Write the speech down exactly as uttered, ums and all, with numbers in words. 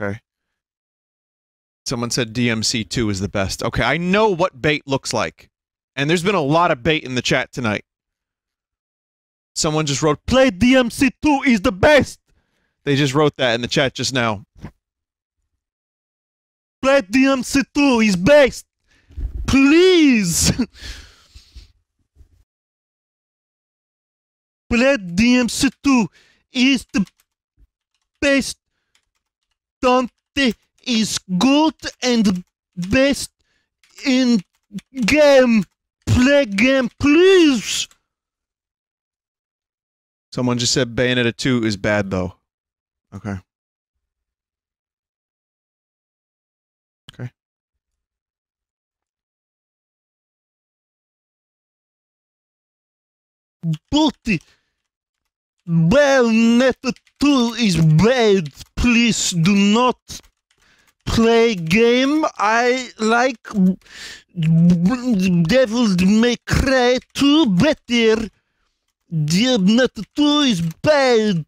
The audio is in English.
Okay. Someone said D M C two is the best. Okay, I know what bait looks like. And there's been a lot of bait in the chat tonight. Someone just wrote, play D M C two is the best! They just wrote that in the chat just now. Play D M C two is best! Please! Play D M C two is the best! Dante is good and best in game! Play game, please! Someone just said Bayonetta two is bad, though. Okay. Okay. Booty! Bayonetta two is bad. Please do not play game. I like Devil May Cry two better. Bayonetta two is bad.